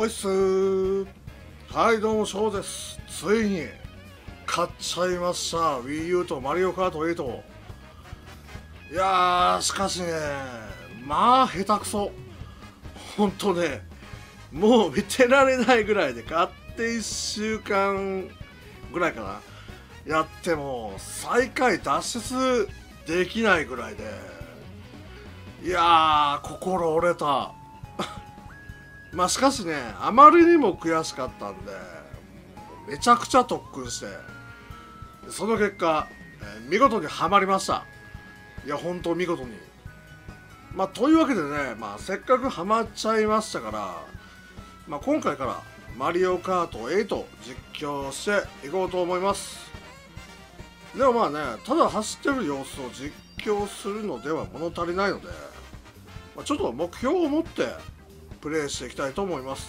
おいっすー。はいどうもショウです。ついに買っちゃいました WiiU とマリオカート8。いやーしかしね、まあ下手くそ、ほんとね、もう見てられないぐらいで、買って1週間ぐらいかな、やっても最下位脱出できないぐらいで、いやー心折れた。まあしかしね、あまりにも悔しかったんでめちゃくちゃ特訓して、その結果、見事にはまりました。いや本当見事に。まあというわけでね、まあせっかくはまっちゃいましたから、まあ今回からマリオカート8実況していこうと思います。でもまあね、ただ走ってる様子を実況するのでは物足りないので、まあ、ちょっと目標を持ってプレイしていきたいと思います。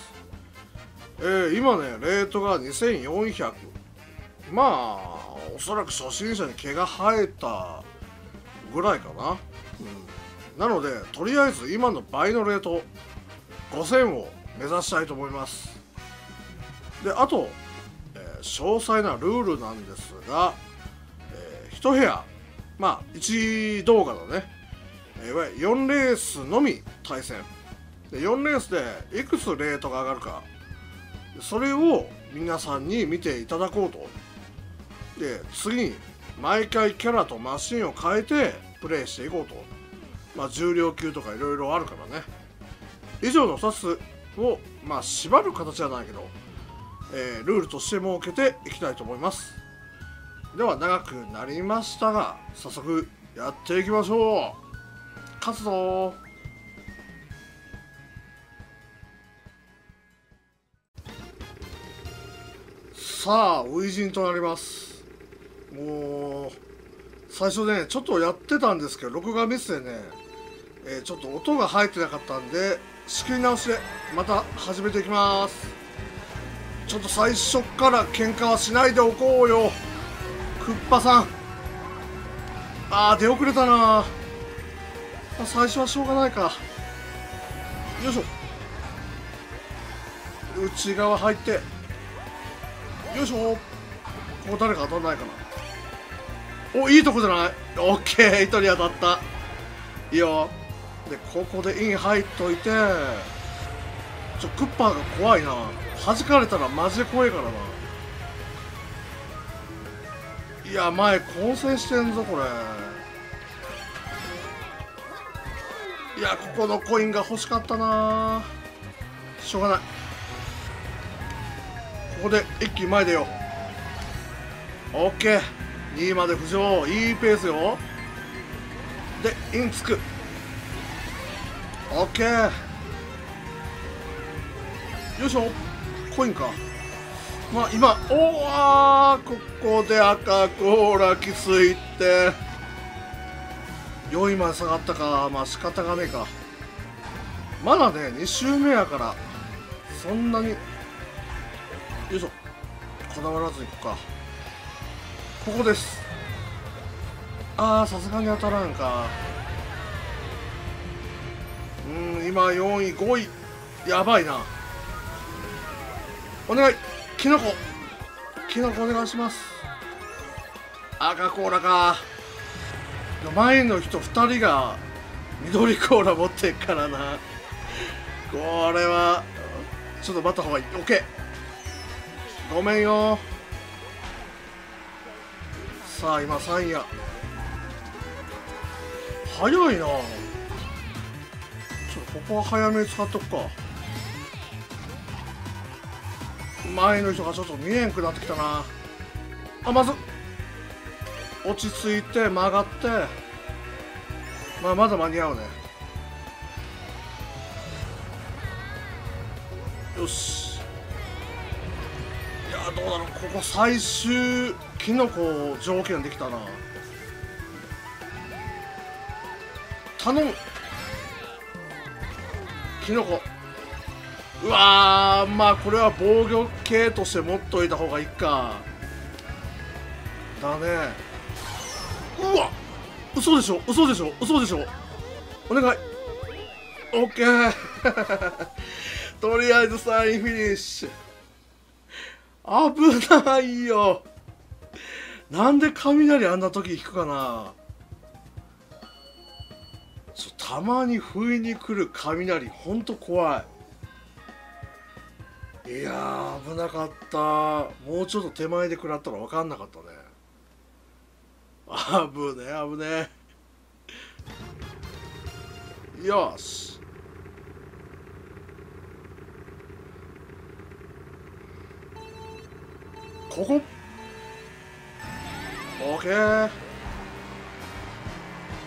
今ねレートが2400、まあおそらく初心者に毛が生えたぐらいかな、なのでとりあえず今の倍のレート5000を目指したいと思います。であと、詳細なルールなんですが、1部屋まあ1動画のね、いわゆる4レースのみ対戦で、4レースでいくつレートが上がるか、それを皆さんに見ていただこうと。で次に毎回キャラとマシンを変えてプレイしていこうと。まあ重量級とかいろいろあるからね。以上の2つをまあ縛る形じゃないけど、ルールとして設けていきたいと思います。では長くなりましたが早速やっていきましょう。勝つぞー。さあ初陣となります。もう最初ねちょっとやってたんですけど、録画ミスでね、ちょっと音が入ってなかったんで仕切り直しでまた始めていきます。ちょっと最初から喧嘩はしないでおこうよクッパさん。あー出遅れたな。最初はしょうがないか。よいしょ、内側入ってよいしょ。ここ誰か当たらないかな。おいいとこじゃない。オッケー、一人当たった。いいよ。でここでイン入っといて、クッパーが怖いな、弾かれたらマジで怖いからな。いや前混戦してんぞこれ。いやここのコインが欲しかったな。しょうがない、ここで一気に前出よう。 OK2 位まで浮上、いいペースよ。でインつく OK、 よいしょコインか。まあ今おわ、ここで赤コーラきついって、4位まで下がったか。まあ仕方がねえか。まだね2周目やからそんなによいしょこだわらずいこうか。ここです。ああさすがに当たらんか。今4位5位、やばいな。お願いキノコキノコお願いします。赤コーラか。前の人2人が緑コーラ持ってっからな。これはちょっと待った方がいい。 OK、ごめんよ。さあ今3位や、早いな。ちょっとここは早めに使っとくか。前の人がちょっと見えんくなってきたなあ。まず落ち着いて曲がって、まあまだ間に合うね。よし、どうだろう。ここ最終キノコ条件できたな。頼むキノコ。うわー、まあこれは防御系として持っといた方がいいかだね。うわ嘘でしょ嘘でしょ嘘でしょ。お願い OK。とりあえず3位フィニッシュ。危ないよ。なんで雷あんな時引くかな。そう、たまに不意に来る雷ほんと怖い。いやー危なかった。もうちょっと手前で食らったら分かんなかったね。危ねえ危ねえ。よし、ここ OK。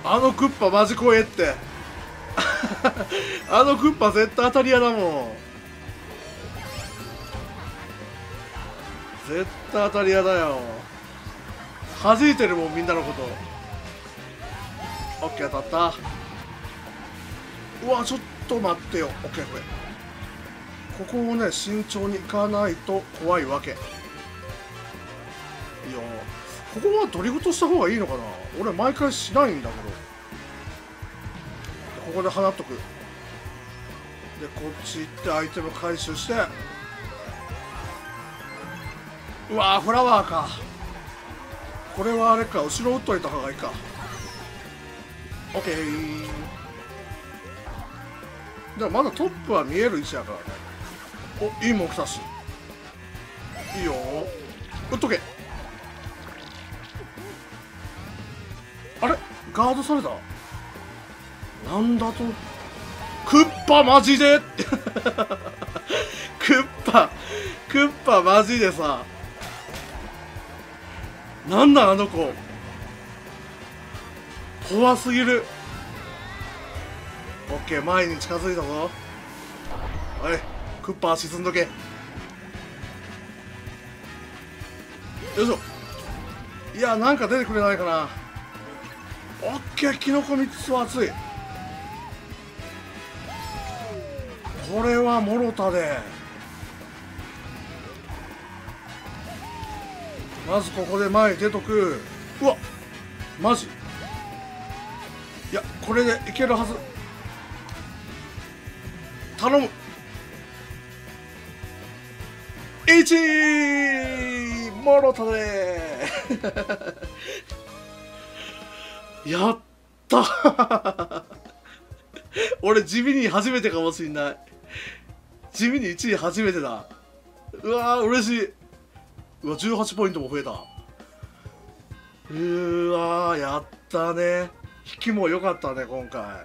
あのクッパマジ怖えって。あのクッパ絶対当たり屋だもん。絶対当たり屋だよ。弾いてるもんみんなのこと。 OK 当たった。うわちょっと待ってよ。 OK これ、ここをね慎重に行かないと怖いわけ。いやここはドリフトした方がいいのかな。俺毎回しないんだけど。ここで放っとく。でこっち行ってアイテム回収して。うわフラワーか。これはあれか、後ろ打っといた方がいいか。 OK。 でもまだトップは見える位置やからね。おいいもん来たし、いいよ打っとけ。あれガードされた。なんだとクッパマジで。クッパマジでさ、なんなんあの子怖すぎる。オッケー前に近づいたぞ。おいクッパ沈んどけ。よいしょ。いやなんか出てくれないかな。オッケーキノコ3つは熱い。これはもろたで。まずここで前に出とく。うわマジ、いやこれでいけるはず。頼む。1もろたで。やったー。俺地味に初めてかもしんない。地味に1位初めてだ。うわー嬉しい。うわ18ポイントも増えた。わーやったね。引きも良かったね今回。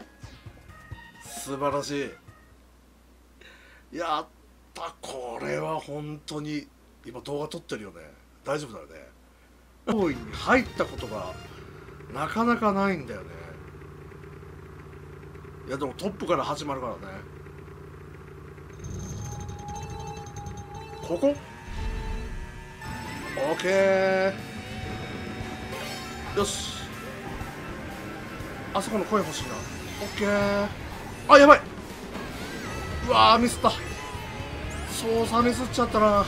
素晴らしい。やった。これは本当に今動画撮ってるよね。大丈夫だよね。上位に入ったことがなかなかないんだよね。いやでもトップから始まるからね。ここ OK。 よしあそこの声欲しいな。 OK。 あやばい。うわーミスった。操作ミスっちゃったな。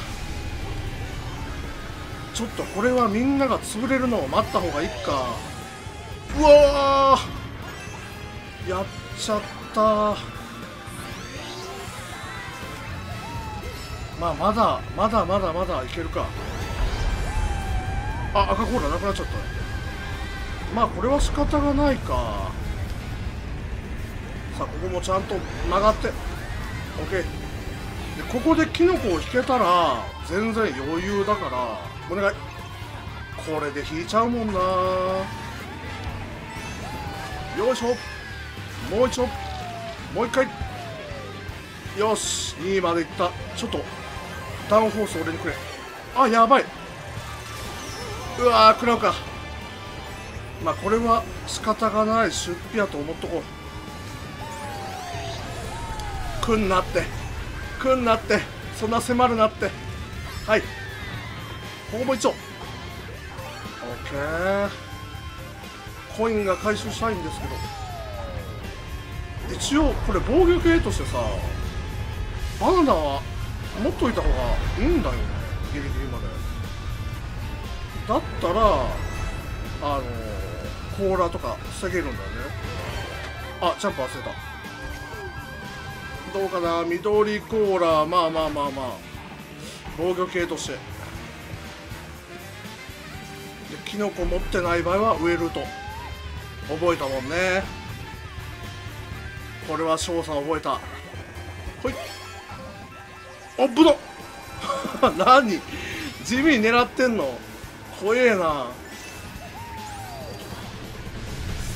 ちょっとこれはみんなが潰れるのを待った方がいいか。うわーやっちゃった。まあまだいけるか。あ赤コーラなくなっちゃった。まあこれは仕方がないか。さあここもちゃんと曲がって OK で、ここでキノコを引けたら全然余裕だからお願い。これで引いちゃうもんな。よいしょもう一丁もう一回。よし2位までいった。ちょっとダウンフォース俺にくれ。あやばい。うわー食らうか。まあこれは仕方がない出費やと思っとこう。くんなってくんなって、そんな迫るなって。はい、ここも一丁 OK。コインが回収したいんですけど、一応これ防御系としてさバナナは持っといた方がいいんだよね。ギリギリまでだったらコーラとか防げるんだよね。あジャンプ忘れた。どうかな、緑コーラ、まあまあまあまあ防御系としてで、キノコ持ってない場合は植えると覚えたもんね。これは翔さん覚えた。ほい、あっぶど何地味に狙ってんの、怖えな。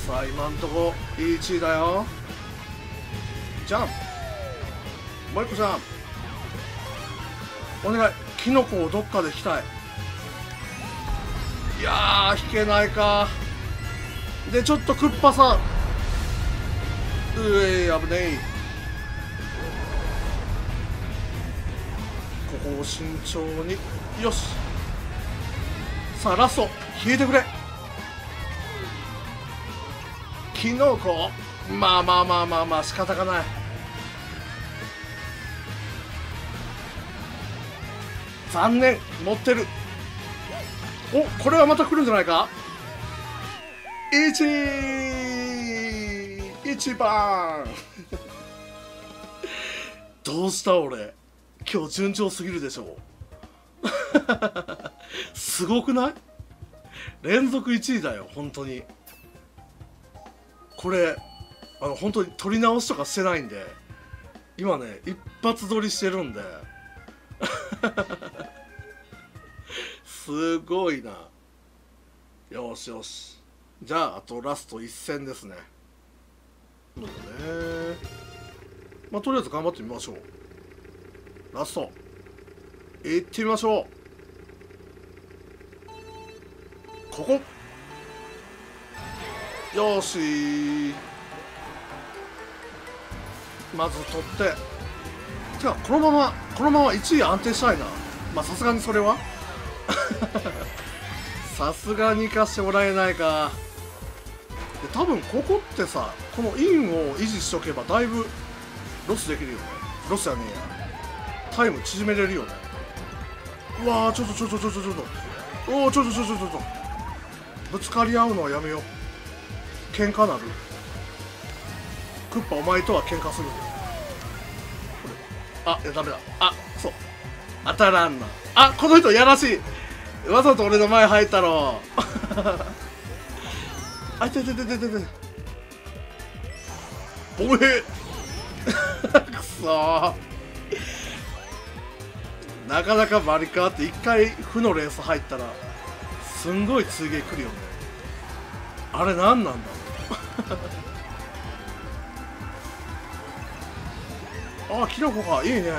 さあ今んとこ1位だよ。ジャンもう一個、ジャンお願い、キノコをどっかで引きたい。いやー引けないか。でちょっとクッパさん、危ねえ。ここを慎重に、よし。さあラスト消えてくれキノコ。まあまあまあまあまあ仕方がない。残念持ってる。お、これはまた来るんじゃないか。1番どうした俺今日順調すぎるでしょうすごくない？連続1位だよ本当に。これ本当に取り直しとかしてないんで、今ね一発撮りしてるんですごいな。よしよし、じゃああとラスト1戦ですね。そうだね、まあとりあえず頑張ってみましょう。ラスト行ってみましょう。ここよし、まず取って、てかこのまま1位安定したいな。まあさすがにそれはさすがに行かしてもらえないか。で多分ここってさ、このインを維持しとけばだいぶロスできるよね。ロスじゃねえや、タイム縮めれるよね。うわー、ちょっとおー、ちょっとぶつかり合うのはやめよう。喧嘩なる。クッパお前とは喧嘩する。あ、いやダメだ。あ、そう当たらんな。あ、この人やらしい、わざと俺の前入ったろあ、いて防衛くそー、なかなかマリカーって一回負のレース入ったらすんごい追撃来るよね。あれ何なんだろうあ、キノコか、いいね、いいよ。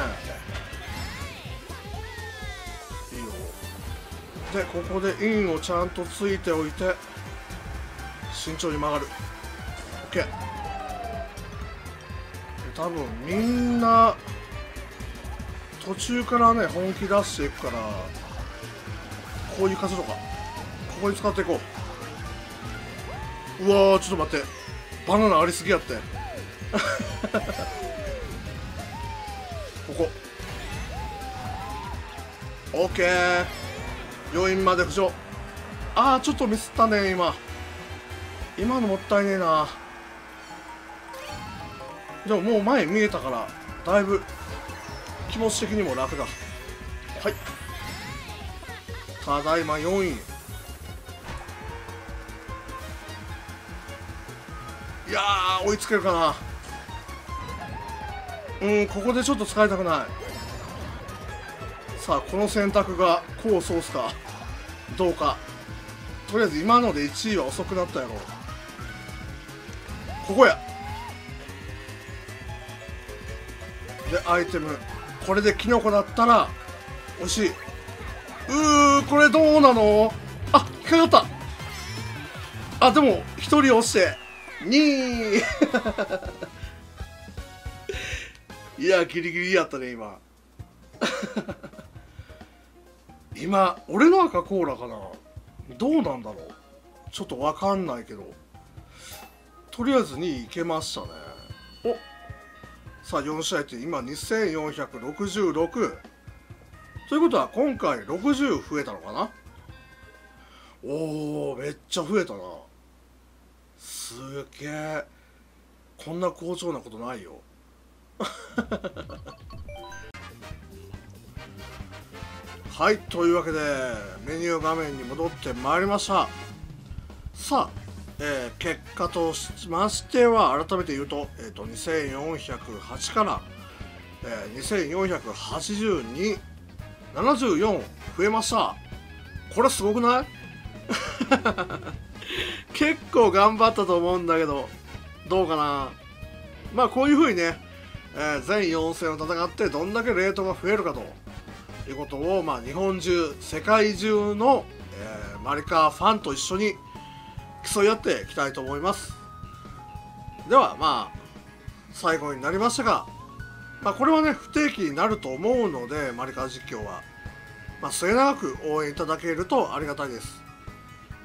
でここでインをちゃんとついておいて慎重に曲がる。 OK、 多分みんな途中からね本気出していくから、こういう数とかここに使っていこう。うわー、ちょっと待って、バナナありすぎやってここ OK、 病院まで浮上。あーちょっとミスったね、今のもったいねえな。でももう前見えたからだいぶ気持ち的にも楽だ。はい、ただいま4位。いやー追いつけるかな。うん、ここでちょっと使いたくない。さあこの選択が功を奏すかどうか。とりあえず今ので1位は遅くなったやろ。ここやでアイテム、これでキノコだったら惜しい。これどうなの。あ、引っかかった。あ、でも1人押して2位いやギリギリやったね今今俺の赤コーラかな、どうなんだろう、ちょっと分かんないけど、とりあえず2位いけましたね。お、さあ4試合って今2466ということは今回60増えたのかな。おー、めっちゃ増えたな。すげえ、こんな好調なことないよ。はい、というわけでメニュー画面に戻ってまいりました。さあ、結果としましては改めて言うと、2408から、2482、74増えました。これすごくない？結構頑張ったと思うんだけど、どうかな。まあこういうふうにね、全4戦を戦ってどんだけレートが増えるかということを、まあ、日本中世界中の、マリカファンと一緒に競い合っていきたいと思います。ではまあ最後になりましたが、まあ、これはね不定期になると思うので、マリカ実況は、まあ、末永く応援いただけるとありがたいです。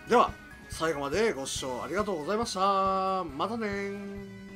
では最後までご視聴ありがとうございました。またねー。